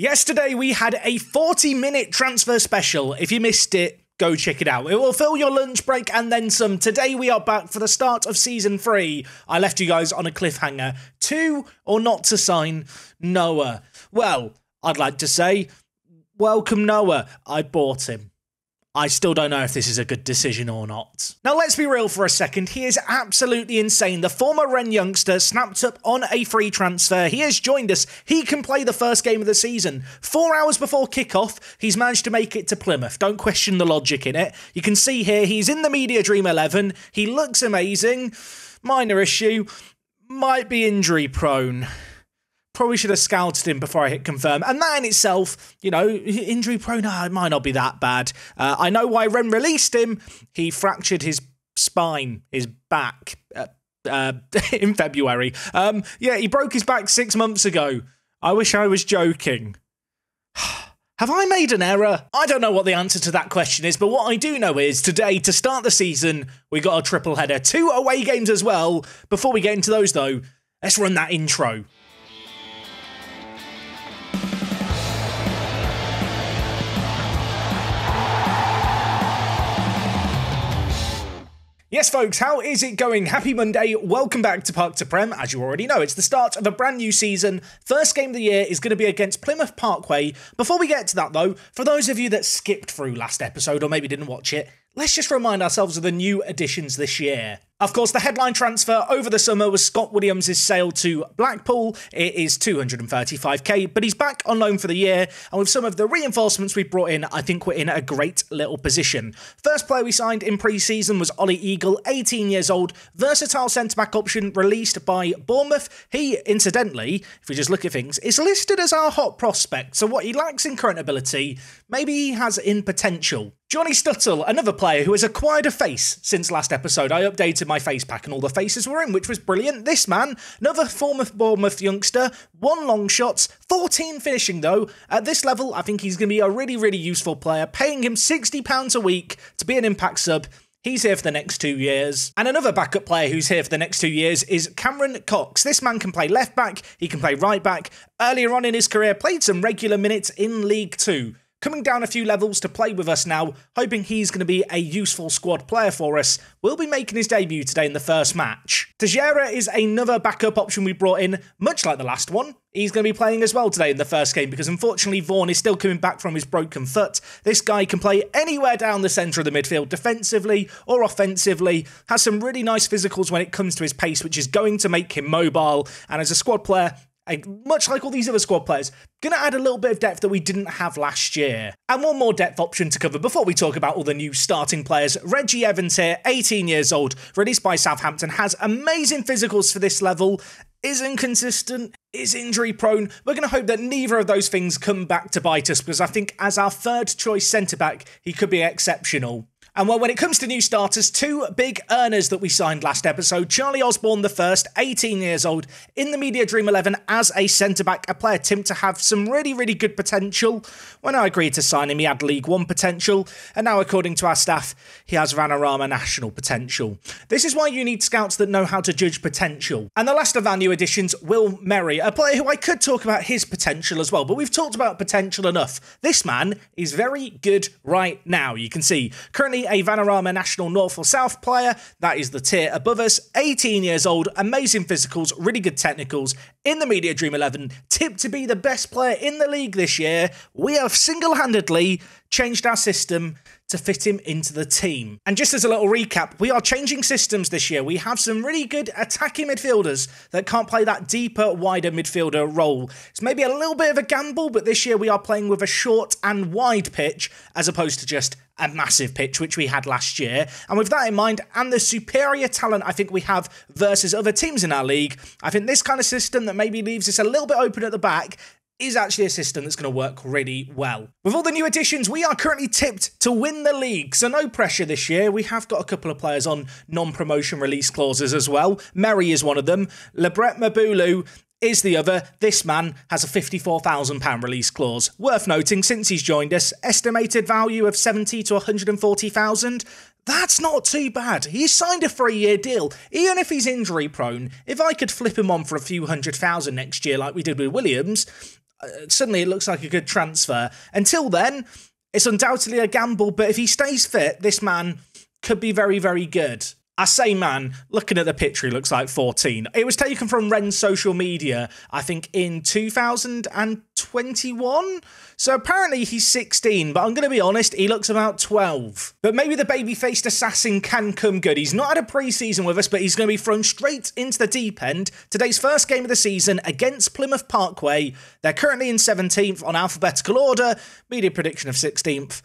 Yesterday, we had a 40-minute transfer special. If you missed it, go check it out. It will fill your lunch break and then some. Today, we are back for the start of Season 3. I left you guys on a cliffhanger. To or not to sign Noah? Well, I'd like to say, welcome Noah. I bought him. I still don't know if this is a good decision or not. Now, let's be real for a second. He is absolutely insane. The former Rennes youngster snapped up on a free transfer. He has joined us. He can play the first game of the season. 4 hours before kickoff, he's managed to make it to Plymouth. Don't question the logic in it. You can see here, he's in the Media Dream 11. He looks amazing. Minor issue. Might be injury prone. Probably should have scouted him before I hit confirm. And that in itself, you know, injury prone, it might not be that bad. I know why Rennes released him. He fractured his spine, his back, in February. Yeah, he broke his back 6 months ago. I wish I was joking. Have I made an error? I don't know what the answer to that question is, but what I do know is today, to start the season, we got a triple header. 2 away games as well. Before we get into those, though, let's run that intro. Yes, folks, how is it going? Happy Monday. Welcome back to Park To Prem. As you already know, it's the start of a brand new season. First game of the year is going to be against Plymouth Parkway. Before we get to that, though, for those of you that skipped through last episode or maybe didn't watch it, let's just remind ourselves of the new additions this year. Of course, the headline transfer over the summer was Scott Williams' sale to Blackpool. It is £235k, but he's back on loan for the year, and with some of the reinforcements we brought in, I think we're in a great little position. First player we signed in pre-season was Ollie Eagle, 18 years old, versatile centre-back option released by Bournemouth. He, incidentally, if we just look at things, is listed as our hot prospect, so what he lacks in current ability, maybe he has in potential. Johnny Stuttle, another player who has acquired a face since last episode. I updated my face pack and all the faces were in, which was brilliant. This man, another former Bournemouth youngster, 1 long shot, 14 finishing though. At this level, I think he's going to be a really, really useful player. Paying him £60 a week to be an impact sub. He's here for the next 2 years. And another backup player who's here for the next 2 years is Cameron Cox. This man can play left back, he can play right back. Earlier on in his career, played some regular minutes in League 2. Coming down a few levels to play with us now, hoping he's going to be a useful squad player for us. We'll be making his debut today in the first match. Tejera is another backup option we brought in, much like the last one. He's going to be playing as well today in the first game because unfortunately Vaughan is still coming back from his broken foot. This guy can play anywhere down the centre of the midfield, defensively or offensively. Has some really nice physicals when it comes to his pace, which is going to make him mobile. And as a squad player, much like all these other squad players, going to add a little bit of depth that we didn't have last year. And one more depth option to cover before we talk about all the new starting players. Reggie Evans here, 18 years old, released by Southampton, has amazing physicals for this level, is inconsistent, is injury prone. We're going to hope that neither of those things come back to bite us because I think as our third choice centre-back, he could be exceptional. And well, when it comes to new starters, 2 big earners that we signed last episode. Charlie Osborne the first, 18 years old, in the Media Dream 11 as a centre-back, a player tipped to have some really, really good potential. When I agreed to sign him, he had League One potential, and now according to our staff, he has Vanarama National potential. This is why you need scouts that know how to judge potential. And the last of our new additions, Will Merry, a player who I could talk about his potential as well, but we've talked about potential enough. This man is very good right now, you can see. Currently a Vanarama National North or South player, that is the tier above us, 18 years old, amazing physicals, really good technicals, in the Media Dream 11, tipped to be the best player in the league this year. We have single-handedly changed our system to fit him into the team. And just as a little recap, we are changing systems this year. We have some really good attacking midfielders that can't play that deeper, wider midfielder role. It's maybe a little bit of a gamble, but this year we are playing with a short and wide pitch as opposed to just a massive pitch, which we had last year. And with that in mind, and the superior talent I think we have versus other teams in our league, I think this kind of system that maybe leaves us a little bit open at the back is actually a system that's going to work really well. With all the new additions, we are currently tipped to win the league, so no pressure this year. We have got a couple of players on non-promotion release clauses as well. Merry is one of them. Le Bret-Maboulou is the other. This man has a £54,000 release clause. Worth noting, since he's joined us, estimated value of £70,000 to £140,000. That's not too bad. He's signed a 3-year deal. Even if he's injury prone, if I could flip him on for a few £100,000 next year like we did with Williams, suddenly it looks like a good transfer. Until then, it's undoubtedly a gamble, but if he stays fit, this man could be very, very good. I say man, looking at the picture, he looks like 14. It was taken from Rennes social media, I think, in 2021. So apparently he's 16, but I'm going to be honest, he looks about 12. But maybe the baby-faced assassin can come good. He's not had a pre-season with us, but he's going to be thrown straight into the deep end. Today's first game of the season against Plymouth Parkway. They're currently in 17th on alphabetical order. Media prediction of 16th.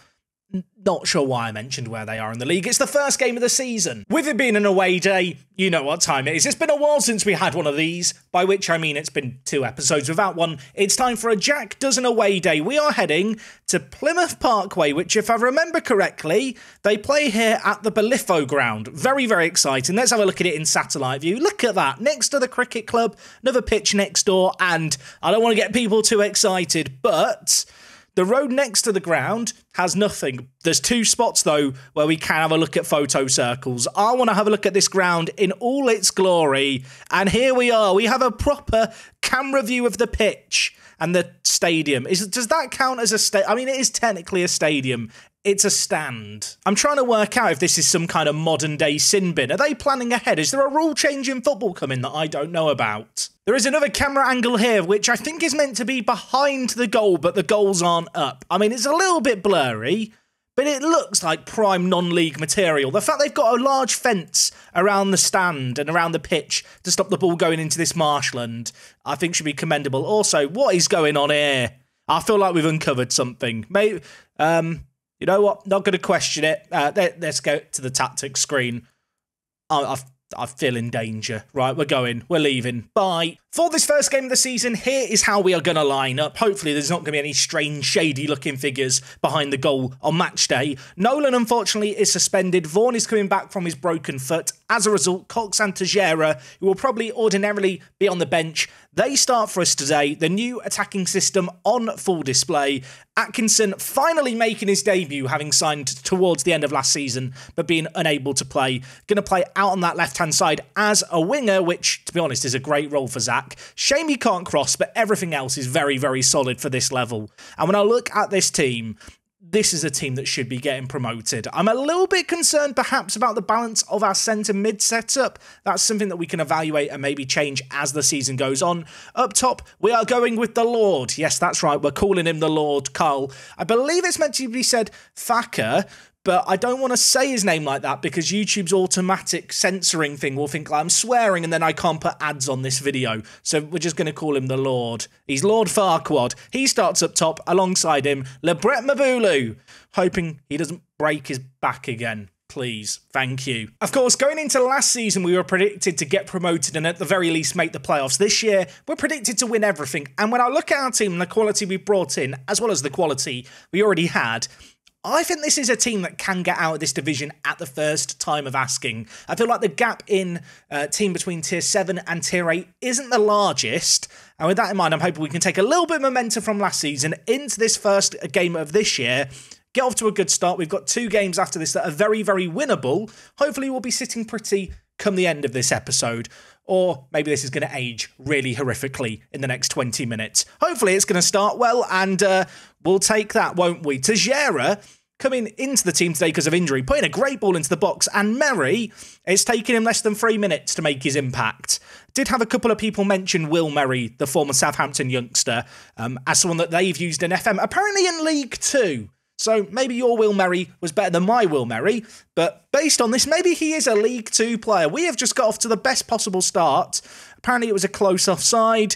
Not sure why I mentioned where they are in the league. It's the first game of the season. With it being an away day, you know what time it is. It's been a while since we had one of these, by which I mean it's been 2 episodes without one. It's time for a Jack Does an Away Day. We are heading to Plymouth Parkway, which, if I remember correctly, they play here at the Bolitho Ground. Very, very exciting. Let's have a look at it in satellite view. Look at that. Next to the cricket club, another pitch next door, and I don't want to get people too excited, but the road next to the ground has nothing. There's 2 spots, though, where we can have a look at photo circles. I want to have a look at this ground in all its glory. And here we are. We have a proper camera view of the pitch and the stadium. Does that count as a stadium? I mean, it is technically a stadium. It's a stand. I'm trying to work out if this is some kind of modern-day sin bin. Are they planning ahead? Is there a rule change in football coming that I don't know about? There is another camera angle here, which I think is meant to be behind the goal, but the goals aren't up. I mean, it's a little bit blurry, but it looks like prime non-league material. The fact they've got a large fence around the stand and around the pitch to stop the ball going into this marshland, I think should be commendable. Also, what is going on here? I feel like we've uncovered something. Maybe, you know what? Not going to question it. Let's go to the tactics screen. I feel in danger. Right, we're going. We're leaving. Bye. For this first game of the season, here is how we are going to line up. Hopefully, there's not going to be any strange, shady-looking figures behind the goal on match day. Nolan, unfortunately, is suspended. Vaughan is coming back from his broken foot. As a result, Cox and Tejera, who will probably ordinarily be on the bench, they start for us today. The new attacking system on full display. Atkinson finally making his debut, having signed towards the end of last season, but being unable to play. Going to play out on that left-hand side as a winger, which, to be honest, is a great role for Zach. Shame he can't cross, but everything else is very, very solid for this level. And when I look at this team, this is a team that should be getting promoted. I'm a little bit concerned perhaps about the balance of our centre-mid setup. That's something that we can evaluate and maybe change as the season goes on. Up top, we are going with the Lord. Yes, that's right. We're calling him the Lord, Carl. I believe it's meant to be said Thacker, but I don't want to say his name like that because YouTube's automatic censoring thing will think like I'm swearing and then I can't put ads on this video. So we're just going to call him the Lord. He's Lord Farquaad. He starts up top alongside him, Le Bret-Maboulou, hoping he doesn't break his back again. Please, thank you. Of course, going into last season, we were predicted to get promoted and at the very least make the playoffs. This year, we're predicted to win everything. And when I look at our team and the quality we brought in, as well as the quality we already had, I think this is a team that can get out of this division at the first time of asking. I feel like the gap in team between Tier 7 and Tier 8 isn't the largest. And with that in mind, I'm hoping we can take a little bit of momentum from last season into this first game of this year. Get off to a good start. We've got 2 games after this that are very, very winnable. Hopefully we'll be sitting pretty come the end of this episode. Or maybe this is going to age really horrifically in the next 20 minutes. Hopefully it's going to start well, and we'll take that, won't we? Tejera coming into the team today because of injury, putting a great ball into the box, and Merry, it's taken him less than 3 minutes to make his impact. Did have a couple of people mention Will Merry, the former Southampton youngster, as someone that they've used in FM, apparently in League 2. So maybe your Will Merry was better than my Will Merry, but based on this, maybe he is a League 2 player. We have just got off to the best possible start. Apparently it was a close offside.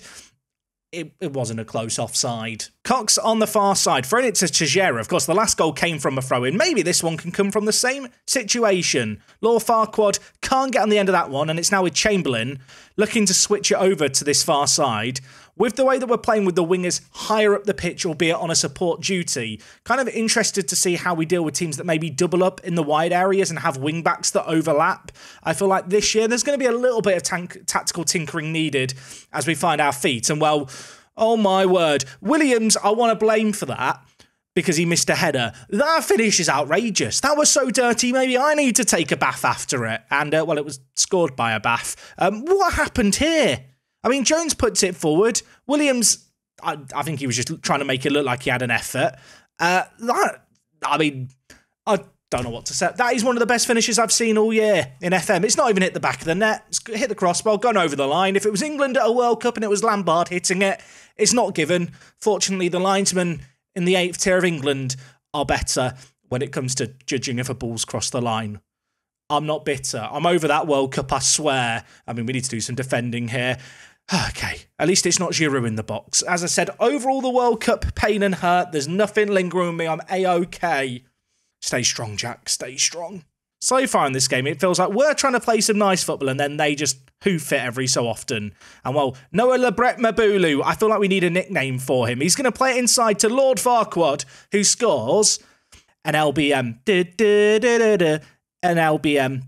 It wasn't a close offside. Cox on the far side, throwing it to Tejera. Of course, the last goal came from a throw-in. Maybe this one can come from the same situation. Law Farquaad can't get on the end of that one, and it's now with Chamberlain looking to switch it over to this far side. With the way that we're playing with the wingers higher up the pitch, albeit on a support duty, kind of interested to see how we deal with teams that maybe double up in the wide areas and have wing-backs that overlap. I feel like this year there's going to be a little bit of tactical tinkering needed as we find our feet. And, well, oh my word, Williams, I want to blame for that because he missed a header. That finish is outrageous. That was so dirty, maybe I need to take a bath after it. And, well, it was scored by a bath. What happened here? I mean, Jones puts it forward. Williams I think he was just trying to make it look like he had an effort. I don't know what to say. That is one of the best finishes I've seen all year in FM. It's not even hit the back of the net. It's hit the crossbar, gone over the line. If it was England at a World Cup and it was Lampard hitting it, it's not given. Fortunately, the linesmen in the 8th tier of England are better when it comes to judging if a ball's crossed the line. I'm not bitter. I'm over that World Cup, I swear. I mean, we need to do some defending here. Okay, at least it's not Giroud in the box. As I said, overall the World Cup, pain and hurt. There's nothing lingering with me. I'm A-OK. Stay strong, Jack. Stay strong. So far in this game, it feels like we're trying to play some nice football and then they just hoof it every so often. And, well, Noah Le Bret-Maboulou, I feel like we need a nickname for him. He's going to play it inside to Lord Farquaad, who scores an LBM. An LBM.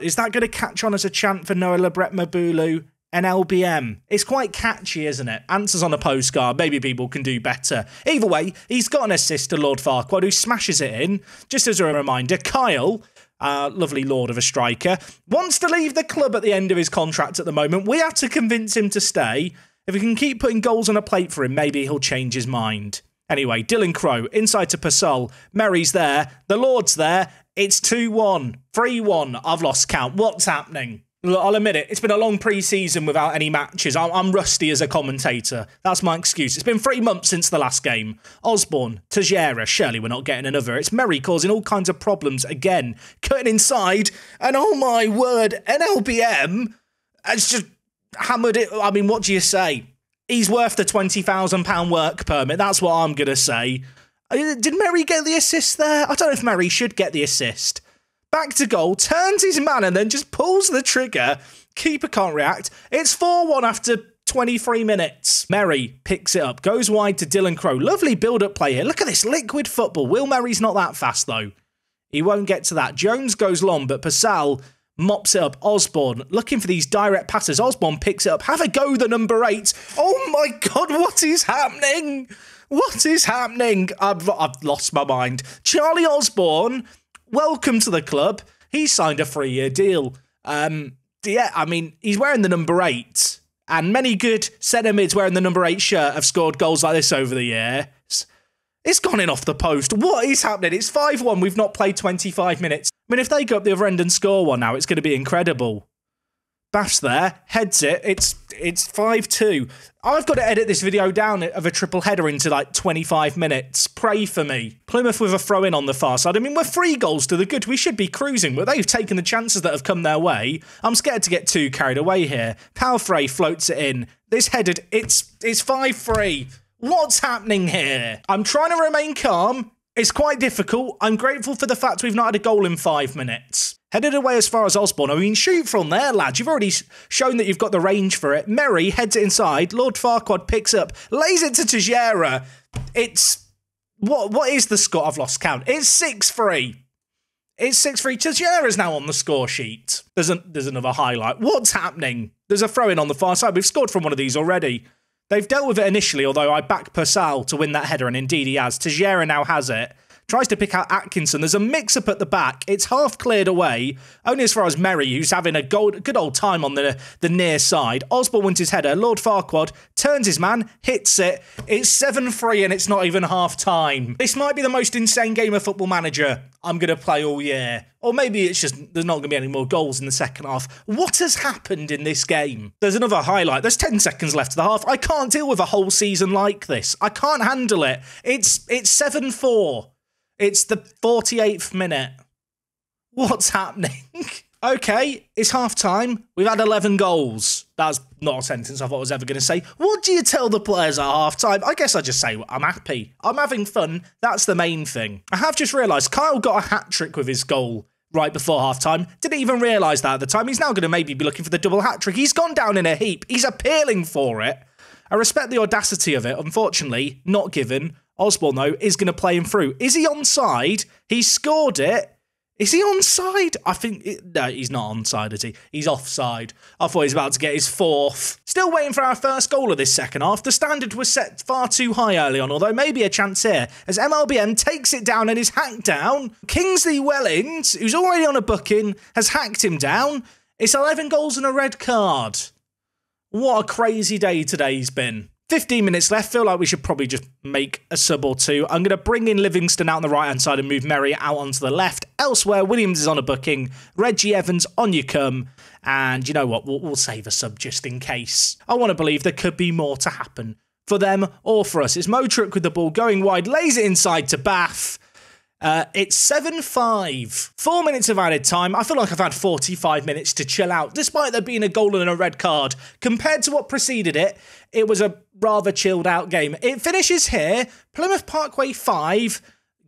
Is that going to catch on as a chant for Noah Le Bret-Maboulou? An LBM. It's quite catchy, isn't it? Answers on a postcard. Maybe people can do better. Either way, he's got an assist to Lord Farquaad, who smashes it in. Just as a reminder, Kyle, our lovely lord of a striker, wants to leave the club at the end of his contract at the moment. We have to convince him to stay. If we can keep putting goals on a plate for him, maybe he'll change his mind. Anyway, Dylan Crowe, inside to Purcell. Merry's there. The Lord's there. It's 2-1. 3-1. I've lost count. What's happening? Look, I'll admit it. It's been a long pre-season without any matches. I'm rusty as a commentator. That's my excuse. It's been 3 months since the last game. Osborne, Teixeira. Surely we're not getting another. It's Merry causing all kinds of problems again. Cutting inside. And oh my word, NLBM has just hammered it. I mean, what do you say? He's worth the £20,000 work permit. That's what I'm going to say. Did Merry get the assist there? I don't know if Merry should get the assist. Back to goal, turns his man and then just pulls the trigger. Keeper can't react. It's 4-1 after 23 minutes. Merry picks it up, goes wide to Dylan Crowe. Lovely build-up play here. Look at this liquid football. Will Merry's not that fast, though. He won't get to that. Jones goes long, but Purcell mops it up. Osborne looking for these direct passes. Osborne picks it up. Have a go, the number 8. Oh, my God, what is happening? What is happening? I've lost my mind. Charlie Osborne... welcome to the club. He signed a 3-year deal. Yeah, I mean, he's wearing the number 8. And many good centre mids wearing the number 8 shirt have scored goals like this over the years. It's gone in off the post. What is happening? It's 5-1. We've not played 25 minutes. I mean, if they go up the other end and score one now, it's going to be incredible. Baff's there. Heads it. It's 5-2. I've got to edit this video down of a triple header into like 25 minutes. Pray for me. Plymouth with a throw in on the far side. I mean, we're 3 goals to the good. We should be cruising, but they've taken the chances that have come their way. I'm scared to get too carried away here. Palfrey floats it in. This headed, it's 5-3. What's happening here? I'm trying to remain calm. It's quite difficult. I'm grateful for the fact we've not had a goal in 5 minutes. Headed away as far as Osborne. I mean, shoot from there, lad. You've already shown that you've got the range for it. Merry heads it inside. Lord Farquaad picks up, lays it to Teixeira. It's... What is the score? I've lost count. It's 6-3. It's 6-3. Teixeira's now on the score sheet. There's another highlight. What's happening? There's a throw-in on the far side. We've scored from one of these already. They've dealt with it initially, although I back Purcell to win that header, and indeed he has. Teixeira now has it. Tries to pick out Atkinson. There's a mix-up at the back. It's half cleared away. Only as far as Merry, who's having a good old time on the near side. Osborne wins his header. Lord Farquaad turns his man, hits it. It's 7-3 and it's not even half-time. This might be the most insane game of Football Manager I'm going to play all year. Or maybe it's just there's not going to be any more goals in the second half. What has happened in this game? There's another highlight. There's 10 seconds left of the half. I can't deal with a whole season like this. I can't handle it. It's 7-4. It's the 48th minute. What's happening? Okay, it's half-time. We've had 11 goals. That's not a sentence I thought I was ever going to say. What do you tell the players at half-time? I guess I just say, well, I'm happy. I'm having fun. That's the main thing. I have just realised Kyle got a hat-trick with his goal right before half-time. Didn't even realise that at the time. He's now going to maybe be looking for the double hat-trick. He's gone down in a heap. He's appealing for it. I respect the audacity of it. Unfortunately, not given. Osborne, though, is going to play him through. Is he onside? He scored it. Is he onside? I think... No, he's not onside, is he? He's offside. I thought he was about to get his 4th. Still waiting for our first goal of this second half. The standard was set far too high early on, although maybe a chance here, as MLBM takes it down and is hacked down. Kingsley Wellings, who's already on a booking, has hacked him down. It's 11 goals and a red card. What a crazy day today's been. 15 minutes left. Feel like we should probably just make a sub or two. I'm going to bring in Livingston out on the right-hand side and move Merry out onto the left. Elsewhere, Williams is on a booking. Reggie Evans, on you come. And you know what? We'll save a sub just in case. I want to believe there could be more to happen for them or for us. It's Motruk with the ball going wide. Lays it inside to Bath. It's 7-5. 4 minutes of added time. I feel like I've had 45 minutes to chill out, despite there being a goal and a red card. Compared to what preceded it, it was a rather chilled out game. It finishes here. Plymouth Parkway 5,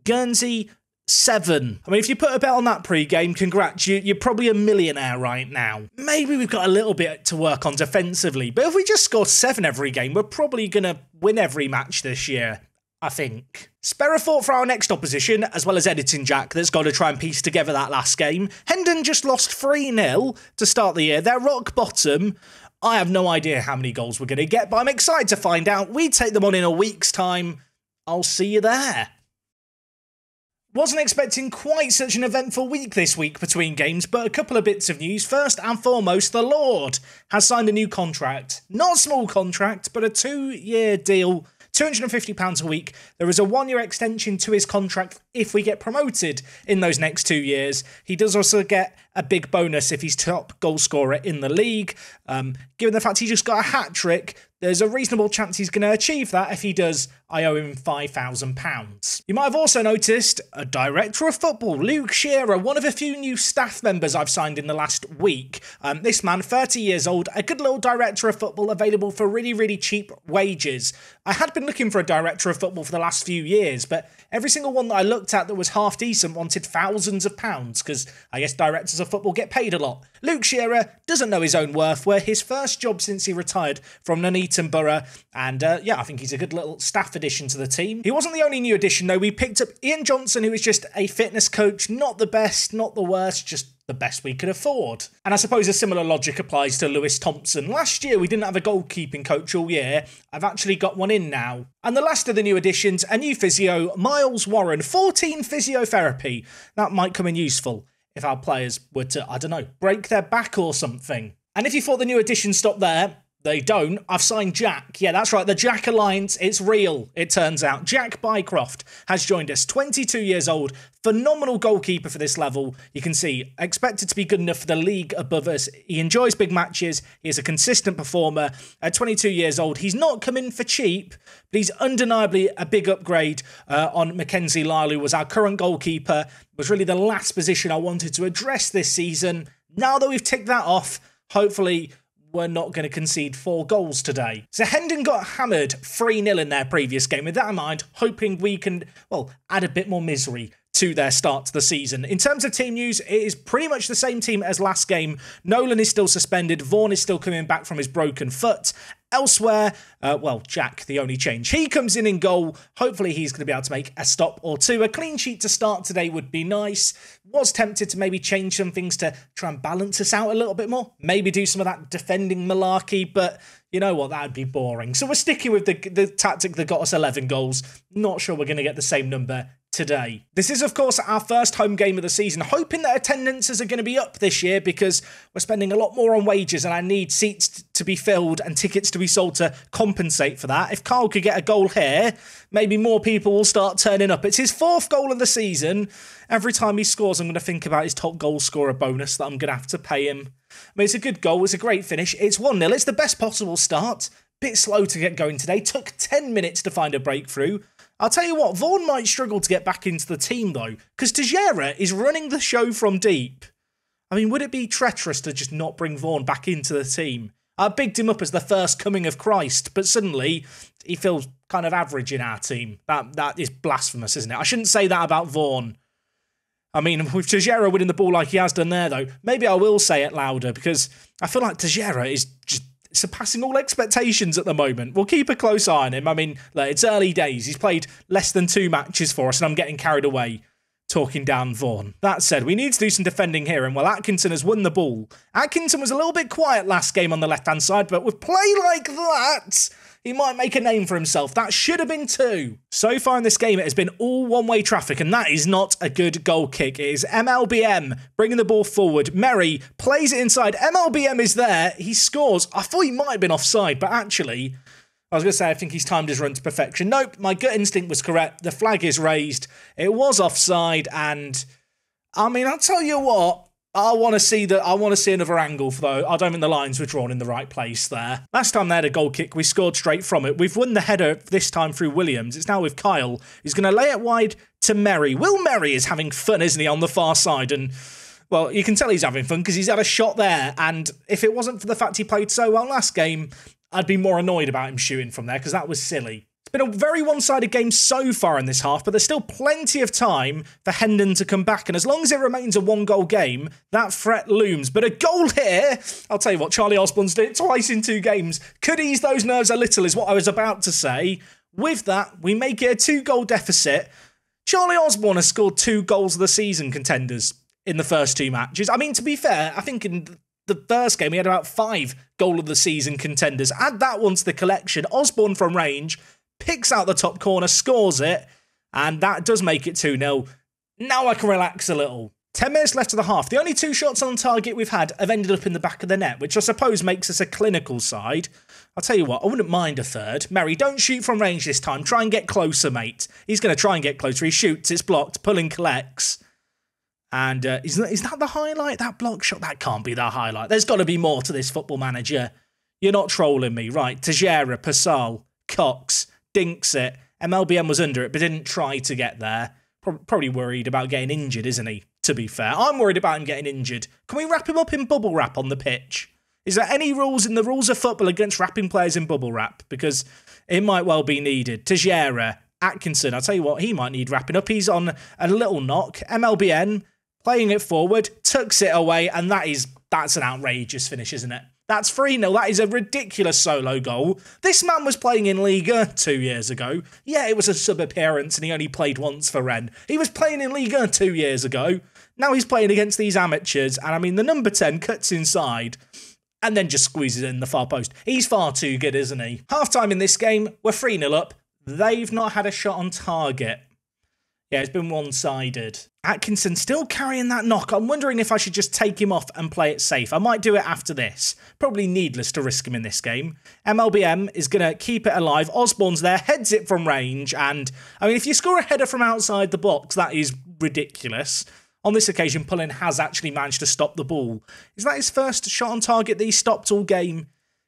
Guernsey 7. I mean, if you put a bet on that pre-game, congrats, you're probably a millionaire right now. Maybe we've got a little bit to work on defensively, but if we just score 7 every game, we're probably going to win every match this year, I think. Spare a thought for our next opposition, as well as editing Jack that's got to try and piece together that last game. Hendon just lost 3-0 to start the year. They're rock bottom. I have no idea how many goals we're going to get, but I'm excited to find out. We take them on in a week's time. I'll see you there. Wasn't expecting quite such an eventful week this week between games, but a couple of bits of news. First and foremost, the Lord has signed a new contract. Not a small contract, but a 2-year deal. £250 a week. There is a 1-year extension to his contract if we get promoted in those next 2 years. He does also get a big bonus if he's top goal scorer in the league. Given the fact he just got a hat-trick, there's a reasonable chance he's going to achieve that. If he does, I owe him £5,000. You might have also noticed a director of football, Luke Shearer, one of a few new staff members I've signed in the last week. This man, 30 years old, a good little director of football available for really, really cheap wages. I had been looking for a director of football for the last few years, but every single one that I looked at that was half decent wanted thousands of pounds, because I guess directors of football get paid a lot. Luke Shearer doesn't know his own worth, where his first job since he retired from Nuneaton Borough, and yeah, I think he's a good little staff addition to the team. He wasn't the only new addition, though. We picked up Ian Johnson, who is just a fitness coach, not the best, not the worst, just the best we could afford. And I suppose a similar logic applies to Lewis Thompson. Last year, we didn't have a goalkeeping coach all year. I've actually got one in now. And the last of the new additions, a new physio, Miles Warren, 14 physiotherapy. That might come in useful if our players were to, I don't know, break their back or something. And if you thought the new additions stopped there, they don't. I've signed Jack. Yeah, that's right. The Jack Alliance. It's real, it turns out. Jack Bycroft has joined us. 22 years old. Phenomenal goalkeeper for this level. You can see, expected to be good enough for the league above us. He enjoys big matches. He is a consistent performer. At 22 years old, he's not come in for cheap, but he's undeniably a big upgrade on Mackenzie Lyle, who was our current goalkeeper. It was really the last position I wanted to address this season. Now that we've ticked that off, hopefully we're not going to concede 4 goals today. So Hendon got hammered 3-0 in their previous game. With that in mind, hoping we can, well, add a bit more misery to their start to the season. In terms of team news, it is pretty much the same team as last game. Nolan is still suspended. Vaughan is still coming back from his broken foot. Elsewhere, well, Jack, the only change. He comes in goal. Hopefully he's going to be able to make a stop or two. A clean sheet to start today would be nice. Was tempted to maybe change some things to try and balance us out a little bit more. Maybe do some of that defending malarkey, but you know what? That'd be boring. So we're sticking with the tactic that got us 11 goals. Not sure we're going to get the same number today. This is, of course, our first home game of the season. Hoping that attendances are going to be up this year, because we're spending a lot more on wages and I need seats to be filled and tickets to be sold to compensate for that. If Carl could get a goal here, maybe more people will start turning up. It's his 4th goal of the season. Every time he scores, I'm going to think about his top goal scorer bonus that I'm going to have to pay him. I mean, it's a good goal. It's a great finish. It's 1-0. It's the best possible start. Bit slow to get going today. Took 10 minutes to find a breakthrough. I'll tell you what, Vaughan might struggle to get back into the team, though, because Tejera is running the show from deep. I mean, would it be treacherous to just not bring Vaughan back into the team? I bigged him up as the first coming of Christ, but suddenly he feels kind of average in our team. That is blasphemous, isn't it? I shouldn't say that about Vaughan. I mean, with Tejera winning the ball like he has done there, though, maybe I will say it louder, because I feel like Tejera is just surpassing all expectations at the moment. We'll keep a close eye on him. I mean, look, it's early days. He's played less than 2 matches for us, and I'm getting carried away talking down Vaughan. That said, we need to do some defending here, and well, Atkinson has won the ball. Atkinson was a little bit quiet last game on the left-hand side, but with play like that, he might make a name for himself. That should have been 2. So far in this game, it has been all one-way traffic, and that is not a good goal kick. It is MLBM bringing the ball forward. Merry plays it inside. MLBM is there. He scores. I thought he might have been offside, but actually, I was going to say, I think he's timed his run to perfection. Nope, my gut instinct was correct. The flag is raised. It was offside, and I mean, I'll tell you what, I want to see another angle, though. I don't think the lines were drawn in the right place there. Last time they had a goal kick, we scored straight from it. We've won the header this time through Williams. It's now with Kyle, who's going to lay it wide to Merry. Will Merry is having fun, isn't he, on the far side? And, well, you can tell he's having fun because he's had a shot there. And if it wasn't for the fact he played so well last game, I'd be more annoyed about him shooting from there because that was silly. It's been a very one-sided game so far in this half, but there's still plenty of time for Hendon to come back, and as long as it remains a one-goal game, that threat looms. But a goal here, I'll tell you what, Charlie Osborne's did it twice in 2 games. Could ease those nerves a little is what I was about to say. With that, we make it a 2-goal deficit. Charlie Osborne has scored 2 goals of the season, contenders, in the first 2 matches. I mean, to be fair, I think in the first game, he had about 5 goal of the season contenders. Add that one to the collection. Osborne from range picks out the top corner, scores it, and that does make it 2-0. Now I can relax a little. 10 minutes left of the half. The only 2 shots on target we've had have ended up in the back of the net, which I suppose makes us a clinical side. I'll tell you what, I wouldn't mind a third. Merry, don't shoot from range this time. Try and get closer, mate. He's going to try and get closer. He shoots, it's blocked, pulling collects. And is that the highlight? That block shot? That can't be the highlight. There's got to be more to this Football Manager. You're not trolling me, right? Tejera, Pasal, Cox, dinks it. MLBM was under it, but didn't try to get there. Probably worried about getting injured, isn't he? To be fair, I'm worried about him getting injured. Can we wrap him up in bubble wrap on the pitch? Is there any rules in the rules of football against wrapping players in bubble wrap? Because it might well be needed. Tejera, Atkinson, I'll tell you what, he might need wrapping up. He's on a little knock. MLBM playing it forward, tucks it away, and that's an outrageous finish, isn't it? That's 3-0. That is a ridiculous solo goal. This man was playing in Liga 2 years ago. Yeah, it was a sub-appearance, and he only played once for Rennes. He was playing in Liga 2 years ago. Now he's playing against these amateurs, and I mean, the number 10 cuts inside and then just squeezes in the far post. He's far too good, isn't he? Half-time in this game, we're 3-0 up. They've not had a shot on target. Yeah, it's been one-sided. Atkinson still carrying that knock. I'm wondering if I should just take him off and play it safe. I might do it after this. Probably needless to risk him in this game. MLBM is going to keep it alive. Osborne's there, heads it from range. And, I mean, if you score a header from outside the box, that is ridiculous. On this occasion, Pullin has actually managed to stop the ball. Is that his first shot on target that he stopped all game?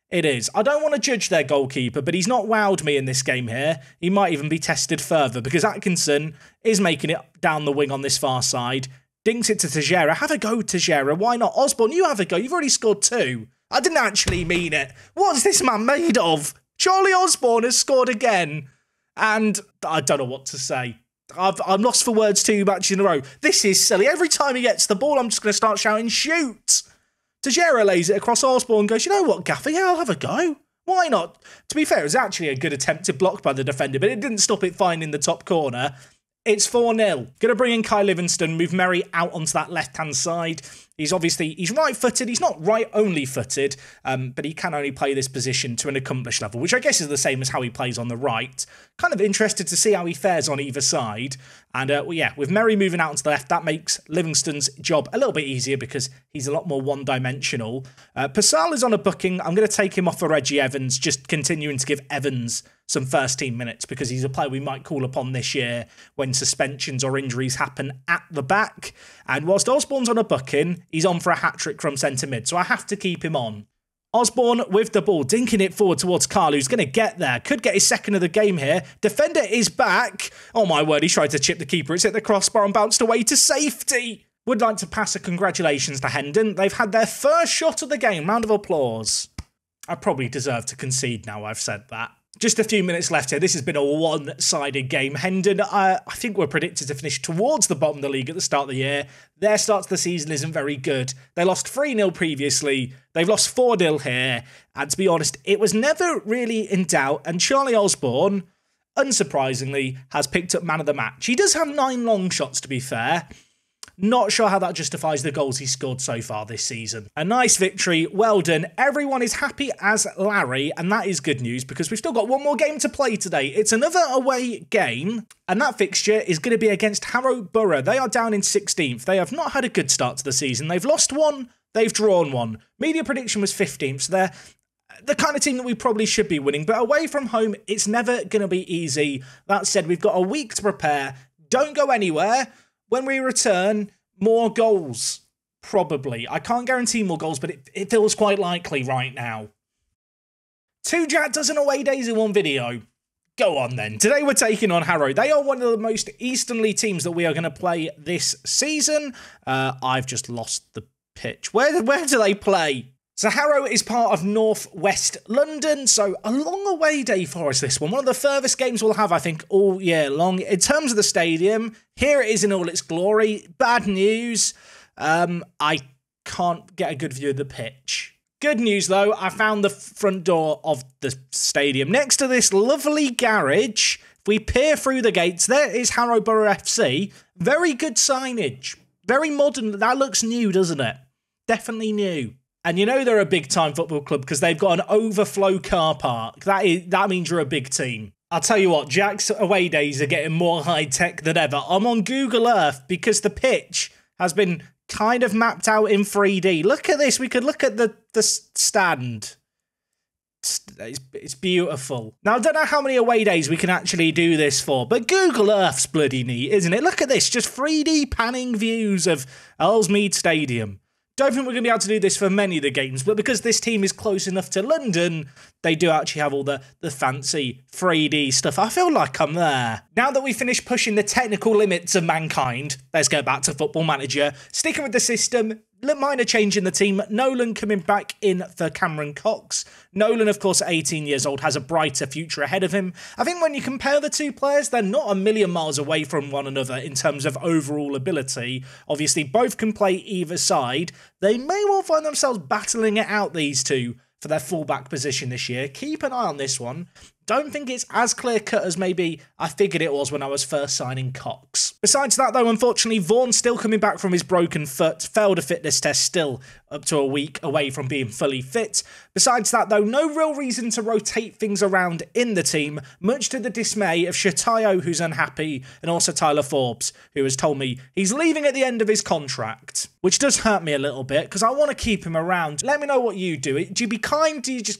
It is. I don't want to judge their goalkeeper, but he's not wowed me in this game here. He might even be tested further because Atkinson is making it down the wing on this far side. Dinks it to Tejera. Have a go, Tejera. Why not? Osborne, you have a go. You've already scored 2. I didn't actually mean it. What's this man made of? Charlie Osborne has scored again. And I don't know what to say. I'm lost for words 2 matches in a row. This is silly. Every time he gets the ball, I'm just going to start shouting, shoot! Tejera lays it across Osborne and goes, you know what, Gaffer, yeah, I'll have a go. Why not? To be fair, it was actually a good attempted block by the defender, but it didn't stop it finding the top corner. It's 4-0. Going to bring in Kai Livingston, move Merry out onto that left-hand side. He's right-footed. He's not right-only footed, but he can only play this position to an accomplished level, which I guess is the same as how he plays on the right. Kind of interested to see how he fares on either side. And, well, yeah, with Merry moving out onto the left, that makes Livingston's job a little bit easier because he's a lot more one-dimensional. Pasal is on a booking. I'm going to take him off for Reggie Evans, just continuing to give Evans some first-team minutes because he's a player we might call upon this year when suspensions or injuries happen at the back. And whilst Osborne's on a booking, he's on for a hat-trick from centre-mid, so I have to keep him on. Osborne with the ball, dinking it forward towards Carl, who's going to get there. Could get his second of the game here. Defender is back. Oh, my word, he tried to chip the keeper. It's hit the crossbar and bounced away to safety. Would like to pass a congratulations to Hendon. They've had their first shot of the game. Round of applause. I probably deserve to concede now I've said that. Just a few minutes left here. This has been a one-sided game. Hendon, I think, were predicted to finish towards the bottom of the league at the start of the year. Their start to the season isn't very good. They lost 3-0 previously. They've lost 4-0 here. And to be honest, it was never really in doubt. And Charlie Osborne, unsurprisingly, has picked up man of the match. He does have 9 long shots, to be fair. Not sure how that justifies the goals he's scored so far this season. A nice victory. Well done. Everyone is happy as Larry, and that is good news because we've still got 1 more game to play today. It's another away game, and that fixture is going to be against Harrow Borough. They are down in 16th. They have not had a good start to the season. They've lost 1. They've drawn 1. Media prediction was 15th, so they're the kind of team that we probably should be winning, but away from home, it's never going to be easy. That said, we've got a week to prepare. Don't go anywhere. When we return, more goals, probably. I can't guarantee more goals, but it feels quite likely right now. Two Jack dozen away days in one video. Go on then. Today we're taking on Harrow. They are one of the most easterly teams that we are going to play this season. I've just lost the pitch. Where do they play? So Harrow is part of North West London, so a long away day for us, this one. One of the furthest games we'll have, I think, all year long. In terms of the stadium, here it is in all its glory. Bad news, I can't get a good view of the pitch. Good news, though, I found the front door of the stadium. Next to this lovely garage, if we peer through the gates, there is Harrow Borough FC. Very good signage. Very modern. That looks new, doesn't it? Definitely new. And you know they're a big-time football club because they've got an overflow car park. That means you're a big team. I'll tell you what, Jack's away days are getting more high-tech than ever. I'm on Google Earth because the pitch has been kind of mapped out in 3D. Look at this. We could look at the stand. It's beautiful. Now, I don't know how many away days we can actually do this for, but Google Earth's bloody neat, isn't it? Look at this. Just 3D panning views of Ellsmead Stadium. Don't think we're going to be able to do this for many of the games, but because this team is close enough to London, they do actually have all the fancy 3D stuff. I feel like I'm there. Now that we've finished pushing the technical limits of mankind, let's go back to Football Manager. Sticking with the system, minor change in the team. Nolan coming back in for Cameron Cox. Nolan, of course, at 18 years old, has a brighter future ahead of him. I think when you compare the two players, they're not a million miles away from one another in terms of overall ability. Obviously, both can play either side. They may well find themselves battling it out, these two, for their fullback position this year. Keep an eye on this one. Don't think it's as clear-cut as maybe I figured it was when I was first signing Cox. Besides that, though, unfortunately, Vaughan still coming back from his broken foot, failed a fitness test, still up to a week away from being fully fit. Besides that, though, no real reason to rotate things around in the team, much to the dismay of Shatayo, who's unhappy, and also Tyler Forbes, who has told me he's leaving at the end of his contract, which does hurt me a little bit, because I want to keep him around. Let me know what you do. Do you be kind? Do you just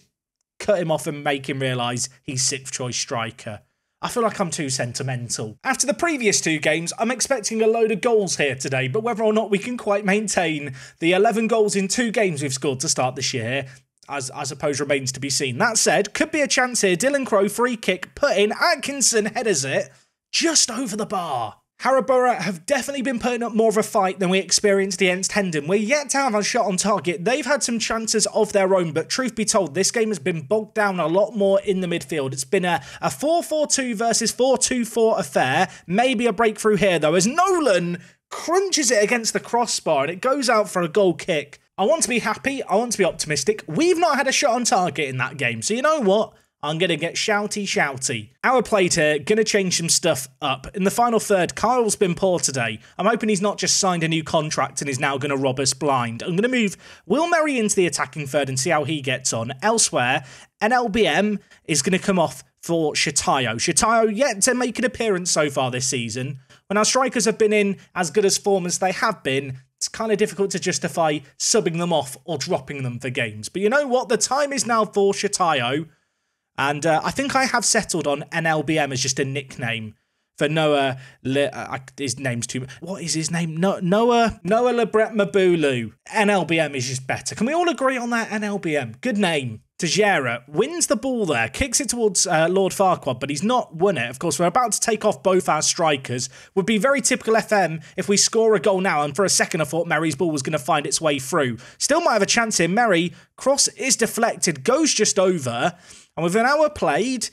cut him off and make him realise he's sixth choice striker? I feel like I'm too sentimental. After the previous two games, I'm expecting a load of goals here today, but whether or not we can quite maintain the 11 goals in two games we've scored to start this year, as I suppose remains to be seen. That said, could be a chance here. Dylan Crowe, free kick, put in, Atkinson headers it, just over the bar. Harrow Borough have definitely been putting up more of a fight than we experienced against Hendon. We're yet to have a shot on target. They've had some chances of their own, but truth be told, this game has been bogged down a lot more in the midfield. It's been a 4-4-2 versus 4-2-4 affair. Maybe a breakthrough here, though, as Nolan crunches it against the crossbar and it goes out for a goal kick. I want to be happy. I want to be optimistic. We've not had a shot on target in that game, so you know what? I'm going to get shouty. Our play here, going to change some stuff up. In the final third, Kyle's been poor today. I'm hoping he's not just signed a new contract and is now going to rob us blind. I'm going to move Will Merry into the attacking third and see how he gets on. Elsewhere, NLBM is going to come off for Shatayo. Shatayo yet to make an appearance so far this season. When our strikers have been in as good as form as they have been, it's kind of difficult to justify subbing them off or dropping them for games. But you know what? The time is now for Shatayo. And I think I have settled on NLBM as just a nickname for Noah Le... his name's too... What is his name? Noah Le Bret-Maboulou. NLBM is just better. Can we all agree on that? NLBM. Good name. Tejera wins the ball there, kicks it towards Lord Farquaad, but he's not won it. Of course, we're about to take off both our strikers. Would be very typical FM if we score a goal now, and for a second I thought Merry's ball was going to find its way through. Still might have a chance here. Merry, cross is deflected, goes just over, and with an hour played,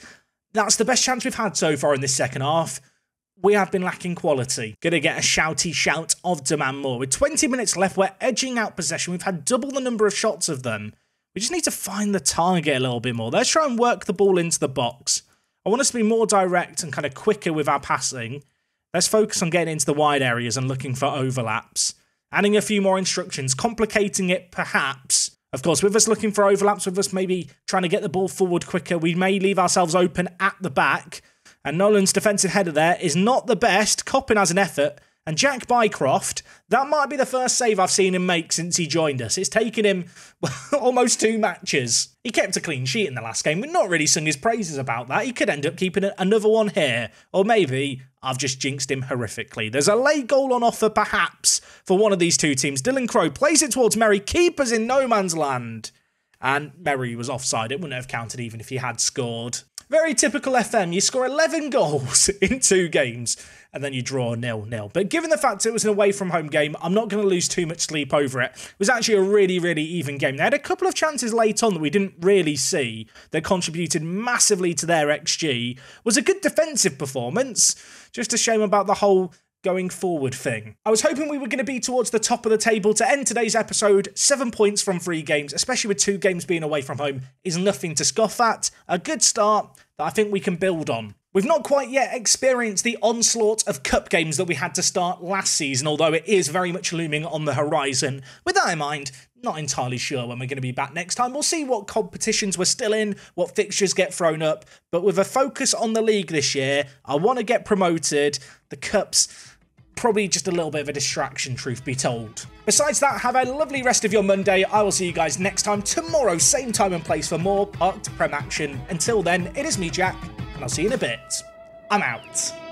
that's the best chance we've had so far in this second half. We have been lacking quality. Going to get a shouty shout of Daman Moore. With 20 minutes left, we're edging out possession. We've had double the number of shots of them. We just need to find the target a little bit more. Let's try and work the ball into the box. I want us to be more direct and kind of quicker with our passing. Let's focus on getting into the wide areas and looking for overlaps. Adding a few more instructions, complicating it perhaps. Of course, with us looking for overlaps, with us maybe trying to get the ball forward quicker, we may leave ourselves open at the back. And Nolan's defensive header there is not the best. Coppin has an effort And Jack Bycroft, that might be the first save I've seen him make since he joined us. It's taken him almost 2 matches. He kept a clean sheet in the last game. We've not really sung his praises about that. He could end up keeping another one here. Or maybe I've just jinxed him horrifically. There's a late goal on offer, perhaps, for one of these two teams. Dylan Crowe plays it towards Merry. Keepers in no man's land. And Merry was offside. It wouldn't have counted even if he had scored. Very typical FM, you score 11 goals in 2 games and then you draw 0-0. But given the fact it was an away from home game, I'm not going to lose too much sleep over it. It was actually a really, really even game. They had a couple of chances late on that we didn't really see that contributed massively to their XG. It was a good defensive performance, just a shame about the whole going forward thing. I was hoping we were going to be towards the top of the table to end today's episode. 7 points from 3 games, especially with 2 games being away from home, is nothing to scoff at. A good start that I think we can build on. We've not quite yet experienced the onslaught of cup games that we had to start last season, although it is very much looming on the horizon. With that in mind, not entirely sure when we're going to be back next time. We'll see what competitions we're still in, what fixtures get thrown up, but with a focus on the league this year, I want to get promoted. The cups, probably just a little bit of a distraction, truth be told. Besides that, have a lovely rest of your Monday. I will see you guys next time tomorrow, same time and place, for more Park to Prem action. Until then, it is me, Jack, and I'll see you in a bit. I'm out.